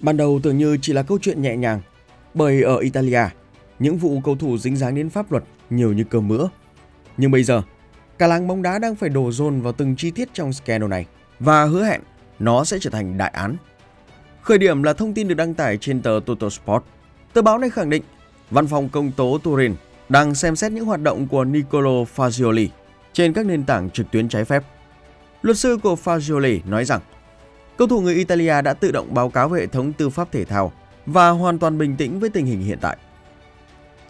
Ban đầu tưởng như chỉ là câu chuyện nhẹ nhàng, bởi ở Italia, những vụ cầu thủ dính dáng đến pháp luật nhiều như cơm bữa. Nhưng bây giờ, cả làng bóng đá đang phải đổ dồn vào từng chi tiết trong scandal này và hứa hẹn nó sẽ trở thành đại án. Khởi điểm là thông tin được đăng tải trên tờ Tuttosport. Tờ báo này khẳng định văn phòng công tố Turin đang xem xét những hoạt động của Nicolo Fagioli trên các nền tảng trực tuyến trái phép. Luật sư của Fagioli nói rằng cầu thủ người Italia đã tự động báo cáo về hệ thống tư pháp thể thao và hoàn toàn bình tĩnh với tình hình hiện tại.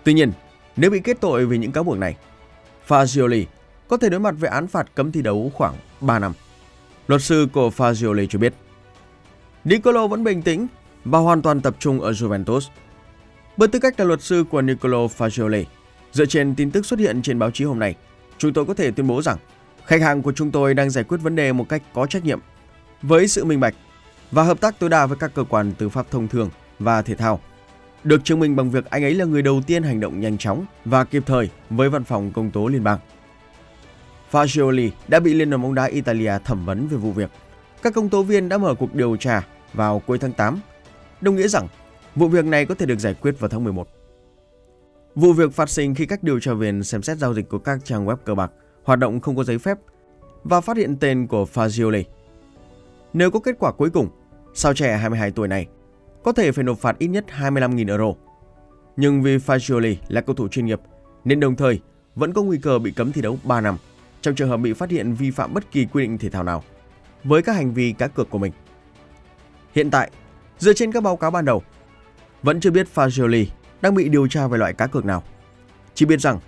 Tuy nhiên, nếu bị kết tội vì những cáo buộc này, Fagioli có thể đối mặt với án phạt cấm thi đấu khoảng 3 năm. Luật sư của Fagioli cho biết, Nicolo vẫn bình tĩnh và hoàn toàn tập trung ở Juventus. Với tư cách là luật sư của Nicolo Fagioli, dựa trên tin tức xuất hiện trên báo chí hôm nay, chúng tôi có thể tuyên bố rằng khách hàng của chúng tôi đang giải quyết vấn đề một cách có trách nhiệm, với sự minh bạch và hợp tác tối đa với các cơ quan tư pháp thông thường và thể thao, được chứng minh bằng việc anh ấy là người đầu tiên hành động nhanh chóng và kịp thời với văn phòng công tố liên bang. Fagioli đã bị Liên đoàn bóng đá Italia thẩm vấn về vụ việc. Các công tố viên đã mở cuộc điều tra vào cuối tháng 8, đồng nghĩa rằng vụ việc này có thể được giải quyết vào tháng 11. Vụ việc phát sinh khi các điều tra viên xem xét giao dịch của các trang web cờ bạc, hoạt động không có giấy phép và phát hiện tên của Fagioli. Nếu có kết quả cuối cùng, sao trẻ 22 tuổi này có thể phải nộp phạt ít nhất 25.000 euro. Nhưng vì Fagioli là cầu thủ chuyên nghiệp nên đồng thời vẫn có nguy cơ bị cấm thi đấu 3 năm trong trường hợp bị phát hiện vi phạm bất kỳ quy định thể thao nào với các hành vi cá cược của mình. Hiện tại, dựa trên các báo cáo ban đầu, vẫn chưa biết Fagioli đang bị điều tra về loại cá cược nào, chỉ biết rằng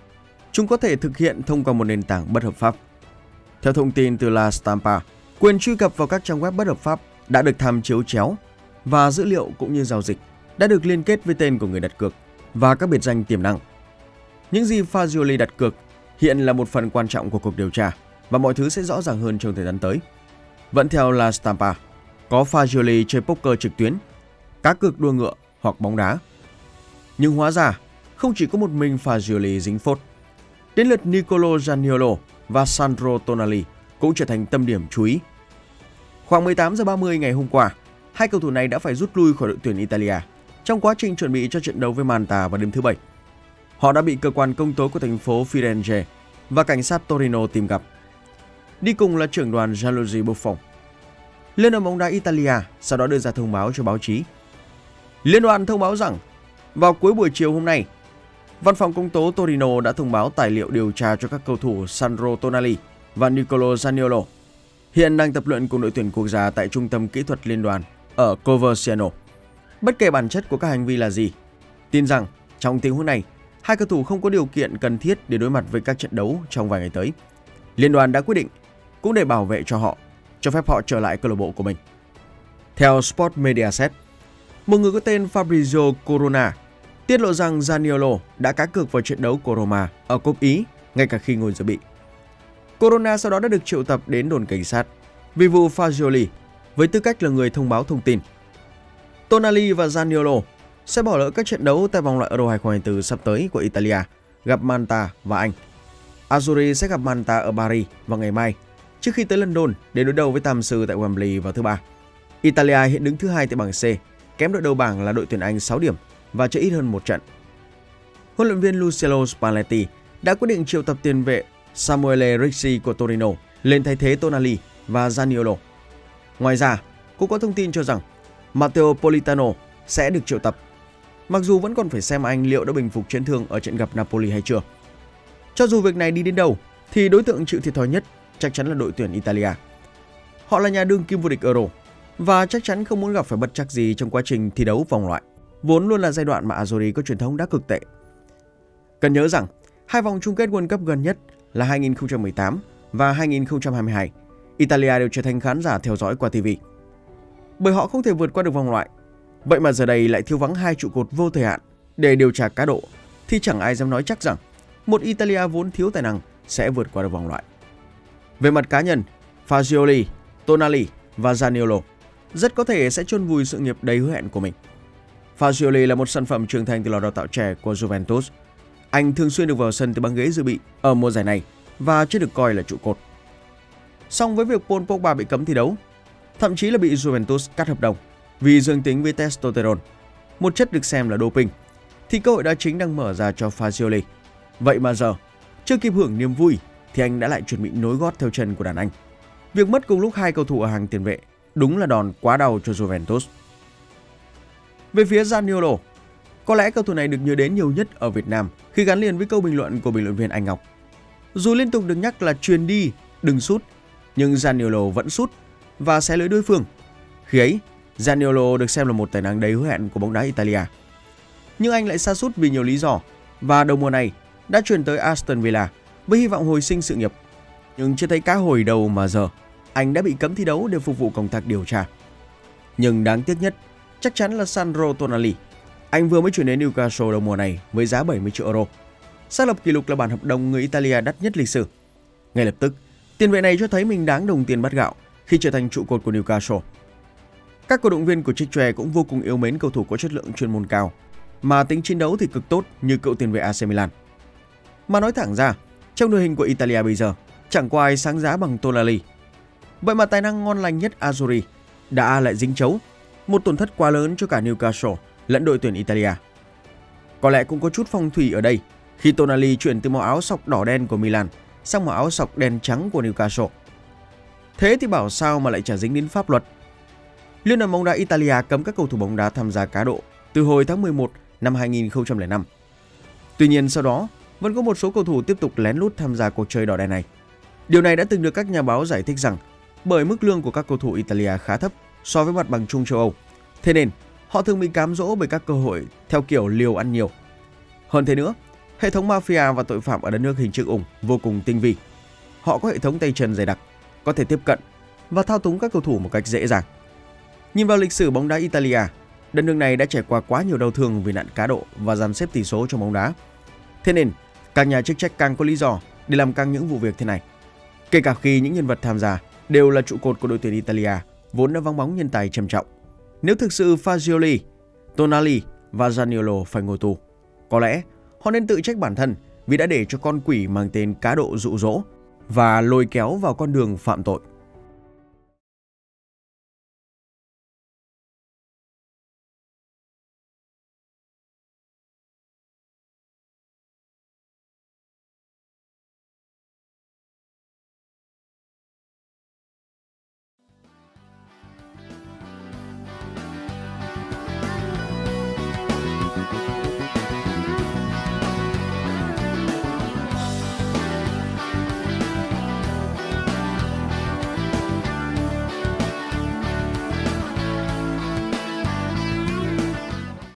chúng có thể thực hiện thông qua một nền tảng bất hợp pháp. Theo thông tin từ La Stampa, quyền truy cập vào các trang web bất hợp pháp đã được tham chiếu chéo và dữ liệu cũng như giao dịch đã được liên kết với tên của người đặt cược và các biệt danh tiềm năng. Những gì Fagioli đặt cược hiện là một phần quan trọng của cuộc điều tra và mọi thứ sẽ rõ ràng hơn trong thời gian tới. Vẫn theo La Stampa, có Fagioli chơi poker trực tuyến, cá cược đua ngựa hoặc bóng đá. Nhưng hóa ra, không chỉ có một mình Fagioli dính phốt. Đến lượt Nicolo Zaniolo và Sandro Tonali cũng trở thành tâm điểm chú ý. Khoảng 18h30 ngày hôm qua, hai cầu thủ này đã phải rút lui khỏi đội tuyển Italia trong quá trình chuẩn bị cho trận đấu với Manta vào đêm thứ Bảy. Họ đã bị cơ quan công tố của thành phố Firenze và cảnh sát Torino tìm gặp. Đi cùng là trưởng đoàn Gianluigi Buffon. Liên đoàn bóng đá Italia sau đó đưa ra thông báo cho báo chí. Liên đoàn thông báo rằng vào cuối buổi chiều hôm nay, văn phòng công tố Torino đã thông báo tài liệu điều tra cho các cầu thủ Sandro Tonali và Nicolo Zaniolo, hiện đang tập luyện cùng đội tuyển quốc gia tại Trung tâm Kỹ thuật Liên đoàn ở Coverciano. Bất kể bản chất của các hành vi là gì, tin rằng trong tình huống này, hai cầu thủ không có điều kiện cần thiết để đối mặt với các trận đấu trong vài ngày tới. Liên đoàn đã quyết định, cũng để bảo vệ cho họ, cho phép họ trở lại câu lạc bộ của mình. Theo Sport Mediaset, một người có tên Fabrizio Corona tiết lộ rằng Zaniolo đã cá cược vào trận đấu của Roma ở Cúp Ý ngay cả khi ngồi dự bị. Corona sau đó đã được triệu tập đến đồn cảnh sát vì vụ Fagioli với tư cách là người thông báo thông tin. Tonali và Zaniolo sẽ bỏ lỡ các trận đấu tại vòng loại Euro 2024 sắp tới của Italia, gặp Malta và Anh. Azzurri sẽ gặp Malta ở Paris vào ngày mai, trước khi tới London để đối đầu với Tam Sư tại Wembley vào thứ Ba. Italia hiện đứng thứ hai tại bảng C, kém đội đầu bảng là đội tuyển Anh 6 điểm và chơi ít hơn một trận. Huấn luyện viên Luciano Spalletti đã quyết định triệu tập tiền vệ Samuele Ricci của Torino lên thay thế Tonali và Zaniolo. Ngoài ra, cũng có thông tin cho rằng Matteo Politano sẽ được triệu tập, mặc dù vẫn còn phải xem anh liệu đã bình phục chấn thương ở trận gặp Napoli hay chưa. Cho dù việc này đi đến đâu, thì đối tượng chịu thiệt thòi nhất chắc chắn là đội tuyển Italia. Họ là nhà đương kim vô địch Euro và chắc chắn không muốn gặp phải bất trắc gì trong quá trình thi đấu vòng loại, vốn luôn là giai đoạn mà Azzurri có truyền thống đã cực tệ. Cần nhớ rằng, hai vòng chung kết World Cup gần nhất là 2018 và 2022, Italia đều trở thành khán giả theo dõi qua TV. Bởi họ không thể vượt qua được vòng loại, vậy mà giờ đây lại thiếu vắng hai trụ cột vô thời hạn để điều tra cá độ, thì chẳng ai dám nói chắc rằng một Italia vốn thiếu tài năng sẽ vượt qua được vòng loại. Về mặt cá nhân, Fagioli, Tonali và Zaniolo rất có thể sẽ chôn vùi sự nghiệp đầy hứa hẹn của mình. Fagioli là một sản phẩm trưởng thành từ lò đào tạo trẻ của Juventus. Anh thường xuyên được vào sân từ băng ghế dự bị ở mùa giải này và chưa được coi là trụ cột. Song với việc Paul Pogba bị cấm thi đấu, thậm chí là bị Juventus cắt hợp đồng, vì dương tính với testosterone, một chất được xem là doping, thì cơ hội đá chính đang mở ra cho Fagioli. Vậy mà giờ, chưa kịp hưởng niềm vui thì anh đã lại chuẩn bị nối gót theo chân của đàn anh. Việc mất cùng lúc hai cầu thủ ở hàng tiền vệ đúng là đòn quá đau cho Juventus. Về phía Zaniolo, có lẽ cầu thủ này được nhớ đến nhiều nhất ở Việt Nam khi gắn liền với câu bình luận của bình luận viên Anh Ngọc. Dù liên tục được nhắc là chuyền đi, đừng sút, nhưng Zaniolo vẫn sút và xé lưới đối phương. Khi ấy, Zaniolo được xem là một tài năng đầy hứa hẹn của bóng đá Italia. Nhưng anh lại sa sút vì nhiều lý do và đầu mùa này đã chuyển tới Aston Villa với hy vọng hồi sinh sự nghiệp. Nhưng chưa thấy cá hồi đâu mà giờ, anh đã bị cấm thi đấu để phục vụ công tác điều tra. Nhưng đáng tiếc nhất chắc chắn là Sandro Tonali. Anh vừa mới chuyển đến Newcastle đầu mùa này với giá 70 triệu euro, xác lập kỷ lục là bản hợp đồng người Italia đắt nhất lịch sử. Ngay lập tức, tiền vệ này cho thấy mình đáng đồng tiền bát gạo khi trở thành trụ cột của Newcastle. Các cổ động viên của Chic Tre cũng vô cùng yêu mến cầu thủ có chất lượng chuyên môn cao, mà tính chiến đấu thì cực tốt như cựu tiền vệ AC Milan. Mà nói thẳng ra, trong đội hình của Italia bây giờ, chẳng có ai sáng giá bằng Tonali. Vậy mà tài năng ngon lành nhất Azzurri đã lại dính chấu, một tổn thất quá lớn cho cả Newcastle lẫn đội tuyển Italia. Có lẽ cũng có chút phong thủy ở đây khi Tonali chuyển từ màu áo sọc đỏ đen của Milan sang màu áo sọc đen trắng của Newcastle. Thế thì bảo sao mà lại chả dính đến pháp luật. Liên đoàn bóng đá Italia cấm các cầu thủ bóng đá tham gia cá độ từ hồi tháng 11 năm 2005. Tuy nhiên sau đó vẫn có một số cầu thủ tiếp tục lén lút tham gia cuộc chơi đỏ đen này. Điều này đã từng được các nhà báo giải thích rằng bởi mức lương của các cầu thủ Italia khá thấp so với mặt bằng chung châu Âu, thế nên họ thường bị cám dỗ bởi các cơ hội theo kiểu liều ăn nhiều. Hơn thế nữa, hệ thống mafia và tội phạm ở đất nước hình chữ ủng vô cùng tinh vi. Họ có hệ thống tay chân dày đặc, có thể tiếp cận và thao túng các cầu thủ một cách dễ dàng. Nhìn vào lịch sử bóng đá Italia, đất nước này đã trải qua quá nhiều đau thương vì nạn cá độ và dàn xếp tỷ số trong bóng đá. Thế nên, các nhà chức trách càng có lý do để làm căng những vụ việc thế này, kể cả khi những nhân vật tham gia đều là trụ cột của đội tuyển Italia vốn đã vắng bóng nhân tài trầm trọng. Nếu thực sự Fagioli, Tonali và Zaniolo phải ngồi tù, có lẽ họ nên tự trách bản thân vì đã để cho con quỷ mang tên cá độ dụ dỗ và lôi kéo vào con đường phạm tội.